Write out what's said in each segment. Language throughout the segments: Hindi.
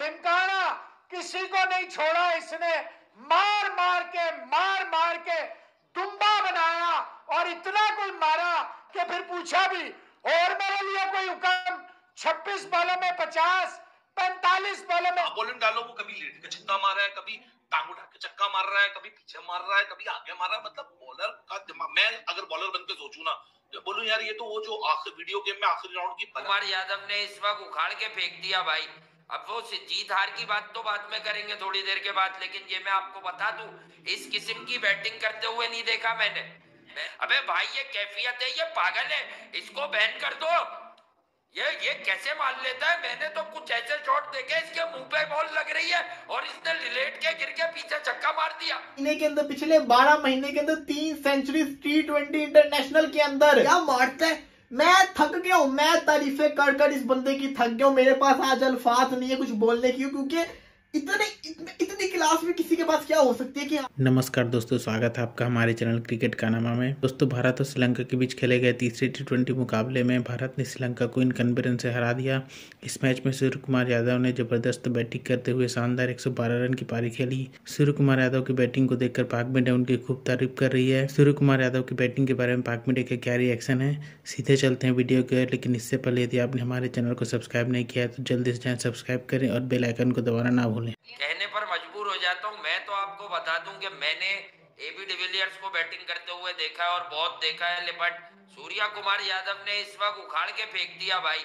टिमकाना किसी को नहीं छोड़ा, इसने मार मार के दुम्बा बनाया और इतना कुल मारा कि फिर पूछा भी, और मेरे लिए कोई हुक्म। 26 बॉलों में 50, 45 बॉलों में बॉलिंग डालो, वो कभी लेट के छक्का मार रहा है, कभी टांग उठा के छक्का मार रहा है, कभी पीछे मार रहा है, कभी आगे मार रहा है। मतलब बॉलर का दिमाग, मैं अगर बॉलर बनकर सोचू ना तो बोलूं यार ये तो वो जो आखिर वीडियो गेम में आखिरी राउंड की कुमार यादव ने इस वक्त उखाड़ के फेंक दिया भाई। अब वो जीत हार की बात तो बाद में करेंगे थोड़ी देर के बाद, लेकिन ये मैं आपको बता दूं इस किस्म की बैटिंग करते हुए नहीं देखा मैंने। अबे भाई ये कैफियत है, ये पागल है, इसको बैन कर दो। ये कैसे मान लेता है? मैंने तो कुछ ऐसे शॉट देखे इसके मुंह पे बॉल लग रही है और इसने लेट के गिर के पीछे छक्का मार दिया। पिछले 12 महीने के अंदर 3 सेंचुरी T20 इंटरनेशनल के अंदर। क्या मारता है, मैं थक गया हूँ, मैं तारीफें कर इस बंदे की थक गया हूँ। मेरे पास आज अल्फाज नहीं है कुछ बोलने की, क्योंकि इतनी क्लास में किसी के पास क्या हो सकती है कि। नमस्कार दोस्तों, स्वागत है आपका हमारे चैनल क्रिकेट कहनामा में। दोस्तों, भारत और श्रीलंका के बीच खेले गए तीसरे T20 मुकाबले में भारत ने श्रीलंका को इनकन्वर्जन से हरा दिया। इस मैच में सूर्य कुमार यादव ने जबरदस्त बैटिंग करते हुए शानदार 112 रन की पारी खेली। सूर्य कुमार यादव की बैटिंग को देखकर पाक मीडिया उनकी खूब तारीफ कर रही है। सूर्य कुमार यादव की बैटिंग के बारे में पाक मीडिया का क्या रिएक्शन है, सीधे चलते हैं वीडियो के। लेकिन इससे पहले यदि आपने हमारे चैनल को सब्सक्राइब नहीं किया है तो जल्दी से जल्द सब्सक्राइब करें और बेल आइकन को दोबारा ना भूलें। कहने पर मजबूर हो जाता हूं, मैं तो आपको बता दूं कि मैंने एबी डिविलियर्स को बैटिंग करते हुए देखा है और बहुत देखा है, बट सूर्या कुमार यादव ने इस वक्त उखाड़ के फेंक दिया भाई।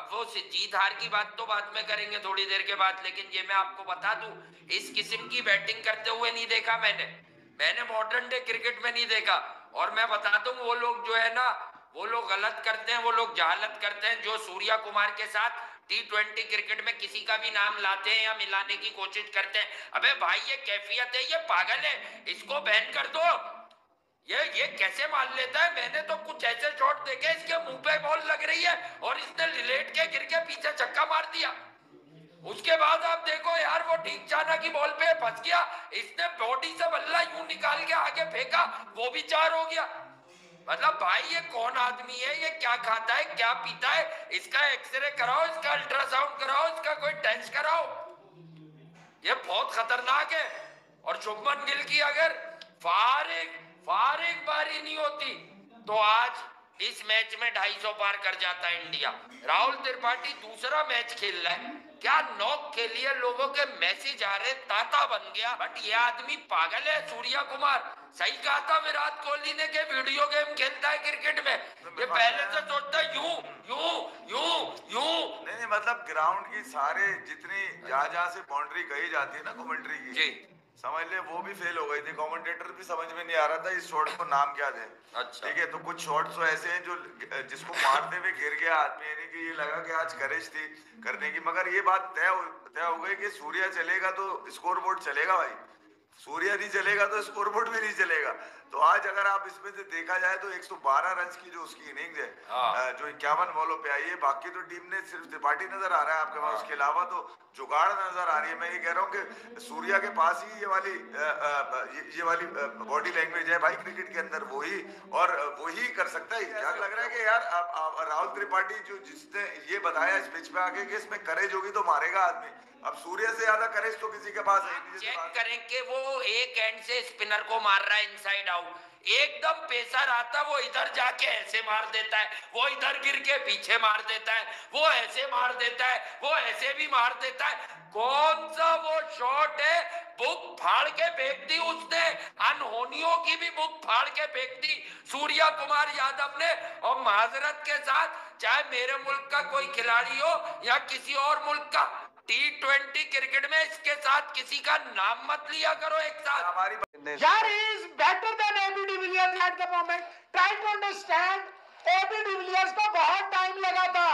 अब वो जीत हार की बात तो बाद में करेंगे थोड़ी देर के बाद, लेकिन ये मैं आपको बता दूं इस किस्म की बैटिंग करते हुए नहीं देखा मैंने मॉडर्न डे क्रिकेट में नहीं देखा। और मैं बता दूं वो लोग जो है ना, वो लोग गलत करते हैं, वो लोग जहालत करते हैं जो सूर्या कुमार के साथ T20 क्रिकेट में किसी का भी नाम लाते हैं या मिलाने की कोशिश करते हैं। अबे भाई ये कैफियत है, ये पागल है, इसको बैन कर दो। ये कैसे मान लेता है? मैंने तो कुछ ऐसे शॉट देखे इसके मुंह पे बॉल लग रही है और इसने लेट के गिर के पीछे छक्का मार दिया। उसके बाद आप देखो यार वो ठीक चाना की बॉल पे फंस गया, इसने बॉडी से बल्ला यूं निकाल के आगे फेंका, वो भी चार हो गया। मतलब भाई ये कौन आदमी है, ये क्या खाता है, क्या पीता है? इसका एक्सरे कराओ, इसका अल्ट्रासाउंड कराओ, इसका कोई टेस्ट कराओ, ये बहुत खतरनाक है। और शुभमन गिल की अगर फारिग बारी नहीं होती तो आज इस मैच में 250 पार कर जाता है इंडिया। राहुल त्रिपाठी दूसरा मैच खेल रहा है, क्या नॉक खेली है, लोगों के मैसेज आ रहे, ताता बन गया। बट ये आदमी पागल है सूर्या कुमार, सही कहा था विराट कोहली ने कि वीडियो गेम खेलता है क्रिकेट में। ये पहले से सोचता है यूं। नहीं मतलब ग्राउंड की सारे जितनी जहाँ से बाउंड्री कही जाती है ना कमेंट्री की जी, समझ ले वो भी फेल हो गई थी। कमेंटेटर भी समझ में नहीं आ रहा था इस शॉट को नाम क्या दे। अच्छा ठीक है, तो कुछ शॉट्स तो ऐसे हैं जो जिसको मारते हुए गिर गया आदमी, यानी कि ये लगा कि आज करेज थी करने की। मगर ये बात तय हो गई कि सूर्या चलेगा तो स्कोर बोर्ड चलेगा भाई, सूर्या नहीं चलेगा तो स्कोर बोर्ड भी नहीं चलेगा। तो आज अगर आप इसमें से देखा जाए तो 112 रन की जो उसकी इनिंग है जो 51 बॉलों पे आई है, बाकी तो टीम ने सिर्फ त्रिपाठी नजर आ रहा है आपके पास, उसके अलावा तो जुगाड़ नजर आ रही है। मैं ये कह रहा हूँ कि सूर्या के पास ही ये वाली बॉडी लैंग्वेज है भाई क्रिकेट के अंदर, वही कर सकता है। क्या लग रहा है कि यार राहुल त्रिपाठी जो जिसने ये बताया इस पिच पे आके कि इसमें करेज होगी तो मारेगा आदमी, अब सूर्या से ज्यादा करेज तो किसी के पास नहीं। चेक करें कि वो एक एंड से स्पिनर को मार रहा है इनसाइड आउट, एकदम पेसर आता वो इधर जाके ऐसे मार देता है, वो इधर गिर के पीछे मार देता है, वो ऐसे मार देता है, वो ऐसे भी मार देता है। कौन सा वो शॉट है, बुक फाड़ के फेंक दी उसने, अनहोनियों की भी बुक फाड़ के फेंक दी सूर्या कुमार यादव ने। और माजरत के साथ, चाहे मेरे मुल्क का कोई खिलाड़ी हो या किसी और मुल्क का, T20 क्रिकेट में इसके साथ किसी का नाम मत लिया करो एक साथ। हमारी यार is better than AB de Villiers at the moment, try to understand. AB de Villiers को बहुत टाइम लगा था,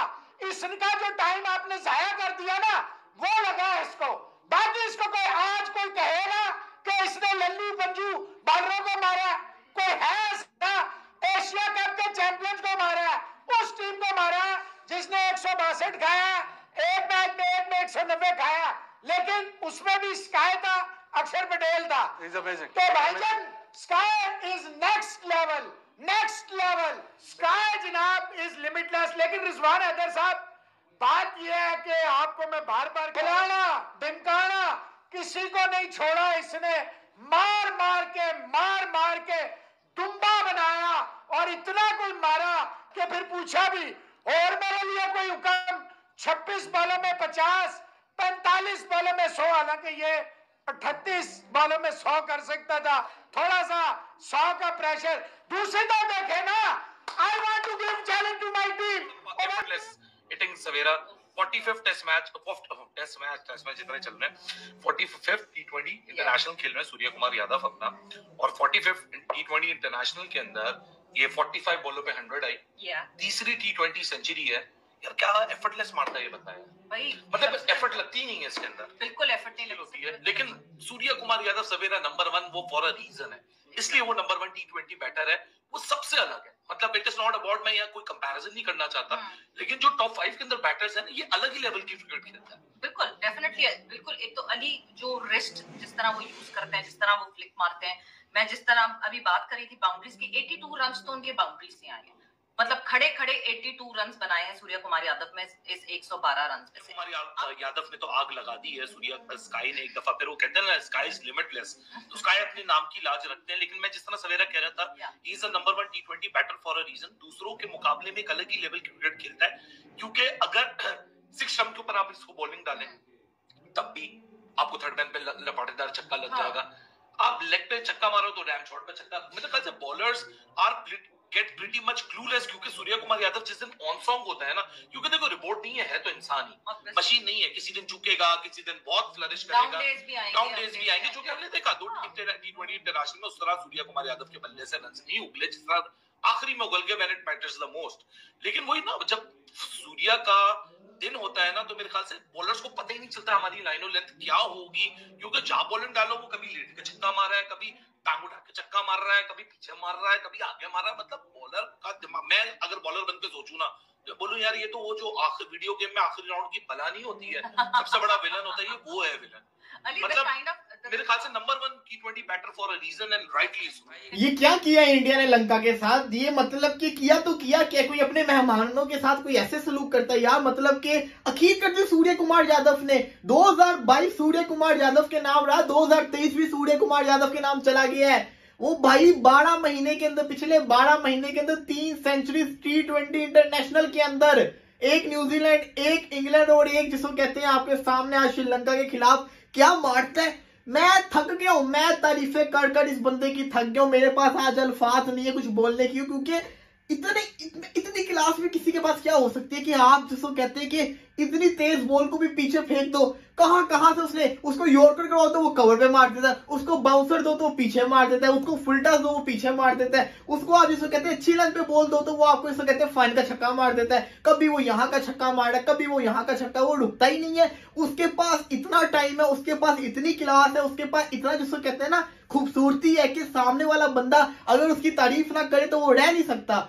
इसका जो टाइम आपने जाया कर दिया ना वो लगा इसको। बाकी इसको कोई आज कोई कहेगा कि इसने लल्लू पंजू बॉलरों को मारा, कोई है इसका एशिया कप के चैंपियंस को मारा, उस टीम को मारा जिसने 162 खाया, एक मैच में 190 खाया, लेकिन उसमें भी स्काई था, अक्षर पटेल था। तो भाईजान Sky is next level, Sky जनाब इज लिमिटलेस। लेकिन रिजवान हैदर साहब बात यह है कि आपको मैं बार बार खिलाना धमकाना किसी को नहीं छोड़ा, इसने मार मार के दुम्बा बनाया और इतना कोई मारा कि फिर पूछा भी और मेरे लिए कोई हुक्म 26 बॉलों में 50, 45 बॉलों में 100, हालांकि ये 38 बॉलों में 100 कर सकता था, थोड़ा सा 100 का प्रेशर। दूसरी तो देखे ना, I want to give challenge to my team. Hitting Savera, 45th Test match, Test match जितने चल रहे हैं, 45th T20 इंटरनेशनल खेल में सूर्य कुमार यादव अपना, और 45th T20 इंटरनेशनल के अंदर ये 45 बॉलों पे 100 आई, तीसरी T20 सेंचुरी है। यार क्या एफर्टलेस मारता है ये बंदा यार, भाई मतलब एफर्ट लगती ही नहीं है इसके अंदर, बिल्कुल एफर्ट नहीं लगती है। लेकिन सूर्य कुमार यादव सवेरा नंबर 1 वो फॉर अ रीजन है, इसलिए वो नंबर 1 T20 बैटर है, वो सबसे अलग है। मतलब इट इज नॉट अबाउट, मैं यहाँ कोई कंपैरिजन नहीं करना चाहता, लेकिन जो टॉप 5 के अंदर बैटर्स हैं ये अलग ही लेवल की क्रिकेट खेलता है। बिल्कुल डेफिनेटली, बिल्कुल। एक तो अली जो रिस्ट जिस तरह वो यूज करते हैं, जिस तरह वो फ्लिक मारते हैं, मैं जिस तरह अभी बात कर रही थी बाउंड्रीज की, 82 रन तो उनके बाउंड्रीज से आए हैं, मतलब खड़े खड़े 82 रन बनाए हैं सूर्य कुमार यादव में इस 112 रन पे। सूर्य कुमार यादव ने तो आग लगा दी है। सूर्य स्काई ने एक दफा, फिर वो कहते हैं ना स्काई इज लिमिटलेस, तो स्काई अपने नाम की लाज रखते हैं। लेकिन मैं जिस तरह सवेरा कह रहा था, he is a number 1 T20 batter for a reason. दूसरों के मुकाबले में एक अलग ही लेवल क्रिकेट खेलता है, क्योंकि अगर 6 रन के ऊपर आप इसको बॉलिंग डालें तब भी आपको 3rd मैन पे लपाटेदार छक्का लग जाएगा, आप लेग पे छक्का मारो तो रैम शॉट पे छक्का। मतलब bowlers are Get pretty much clueless, क्योंकि सूर्य कुमार यादव जिस दिन ऑन सॉन्ग होता है ना, क्योंकि देखो रिपोर्ट नहीं है, है तो इंसान ही, मशीन नहीं है, किसी दिन झुकेगा, किसी दिन बहुत फ्लरिश करेगा, डाउन डेज भी आएंगे, जो कि हमने देखा दो T20 इंटरनेशनल में। उस तरह सूर्य कुमार यादव के बल्ले से रन नहीं उगले जिस तरह आखिरी में उगल गए when it matters the most. लेकिन वही ना, जब सूर्य का दिन होता है ना, तो मेरे ख्याल से बॉलर्स को पता ही नहीं चलता हमारी लाइनों लेंथ क्या होगी, क्योंकि जहां बॉलिंग डालो वो कभी लेट के छक्का मार रहा है, कभी टांग उठा के चक्का मार रहा है, कभी पीछे मार रहा है, कभी आगे मार रहा है। मतलब बॉलर का दिमाग, मैं अगर बॉलर बनकर सोचूं ना, तो बोलूं यार ये तो वो जो आखिर वीडियो गेम में आखिरी राउंड की बला नहीं होती है, सबसे बड़ा विलन होता है ये, वो है विलन। मतलब मेरे ख्याल से number 1 T20 batter for a reason and rightly. ये क्या किया इंडिया ने लंका के साथ, ये मतलब कि किया तो किया क्या, कोई अपने मेहमानों के साथ कोई ऐसे सलूक करता है यार। मतलब कि अखीर करते सूर्य कुमार यादव ने, 2022 सूर्य कुमार यादव के नाम रहा, 2023 भी सूर्य कुमार यादव के नाम चला गया है। वो भाई 12 महीने के अंदर, पिछले 12 महीने के अंदर 3 सेंचुरी T20 इंटरनेशनल के अंदर, एक न्यूजीलैंड, एक इंग्लैंड और एक जिसको कहते हैं आपके सामने आज श्रीलंका के खिलाफ। क्या मारता है, मैं थक गया हूं, मैं तारीफें कर इस बंदे की थक गया हूं, मेरे पास आज अल्फाज नहीं है कुछ बोलने की, क्योंकि इतनी क्लास में किसी के पास क्या हो सकती है कि आप जिसको कहते हैं कि इतनी तेज बॉल को भी पीछे फेंक दो, कहां से उसने, उसको यॉर्कर कराओ तो वो कवर पे मार देता है, उसको बाउंसर दो तो वो पीछे मार देता है, उसको फुल टॉस दो वो पीछे मार देता है, उसको आप जिसको कहते हैं अच्छी लेंथ पे बॉल दो तो वो आपको जिसको कहते हैं फाइन का छक्का मार देता है, कभी वो यहाँ का छक्का मार रहा है, कभी वो यहाँ का छक्का, वो रुकता ही नहीं है। उसके पास इतना टाइम है, उसके पास इतनी क्लास है, उसके पास इतना जिसको कहते हैं ना खूबसूरती है कि सामने वाला बंदा अगर उसकी तारीफ ना करे तो वो रह नहीं सकता।